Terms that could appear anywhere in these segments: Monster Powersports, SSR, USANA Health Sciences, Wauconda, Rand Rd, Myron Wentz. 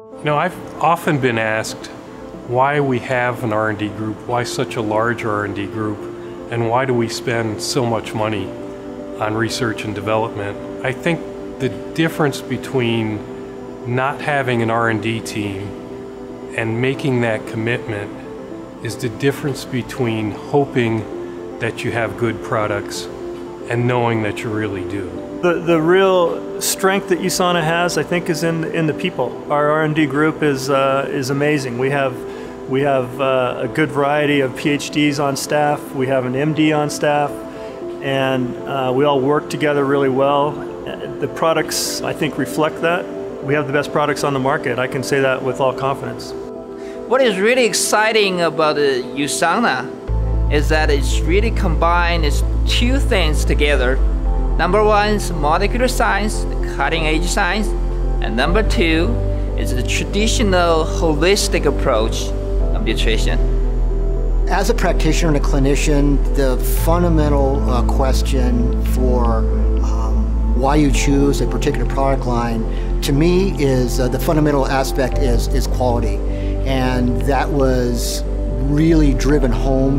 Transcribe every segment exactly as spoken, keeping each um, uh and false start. You know, I've often been asked why we have an R and D group, why such a large R and D group, and why do we spend so much money on research and development. I think the difference between not having an R and D team and making that commitment is the difference between hoping that you have good products and knowing that you really do. The, the real strength that USANA has, I think, is in, in the people. Our R and D group is, uh, is amazing. We have, we have uh, a good variety of P H Ds on staff, we have an M D on staff, and uh, we all work together really well. The products, I think, reflect that. We have the best products on the market. I can say that with all confidence. What is really exciting about uh, USANA is that it's really combined its two things together. Number one is molecular science, the cutting-edge science, and number two is the traditional holistic approach of nutrition. As a practitioner and a clinician, the fundamental uh, question for um, why you choose a particular product line, to me, is uh, the fundamental aspect is, is quality, and that was really driven home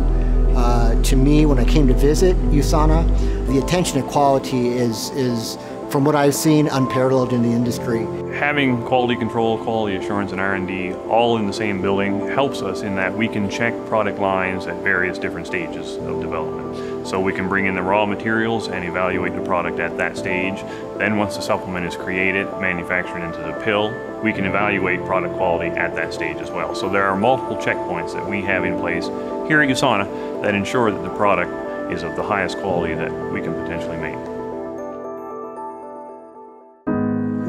Uh, to me when I came to visit USANA. The attention to quality is, is, from what I've seen, unparalleled in the industry. Having quality control, quality assurance, and R and D all in the same building helps us in that we can check product lines at various different stages of development. So we can bring in the raw materials and evaluate the product at that stage. Then once the supplement is created, manufactured into the pill, we can evaluate product quality at that stage as well. So there are multiple checkpoints that we have in place here at USANA that ensure that the product is of the highest quality that we can potentially make.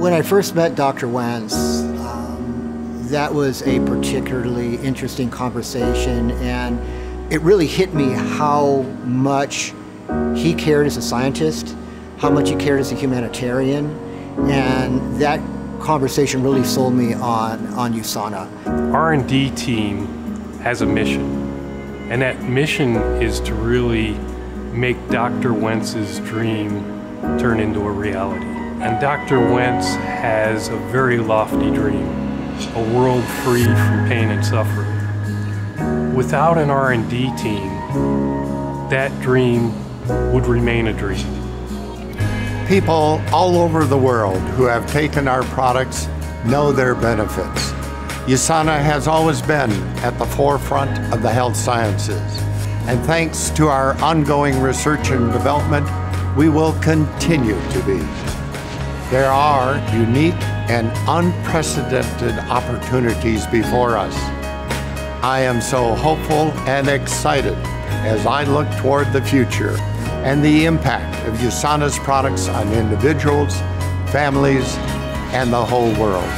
When I first met Doctor Wentz, um, that was a particularly interesting conversation, and it really hit me how much he cared as a scientist, how much he cared as a humanitarian, and that conversation really sold me on, on USANA. R and D team has a mission. And that mission is to really make Doctor Wentz's dream turn into a reality. And Doctor Wentz has a very lofty dream, a world free from pain and suffering. Without an R and D team, that dream would remain a dream. People all over the world who have taken our products know their benefits. USANA has always been at the forefront of the health sciences, and thanks to our ongoing research and development, we will continue to be. There are unique and unprecedented opportunities before us. I am so hopeful and excited as I look toward the future and the impact of USANA's products on individuals, families, and the whole world.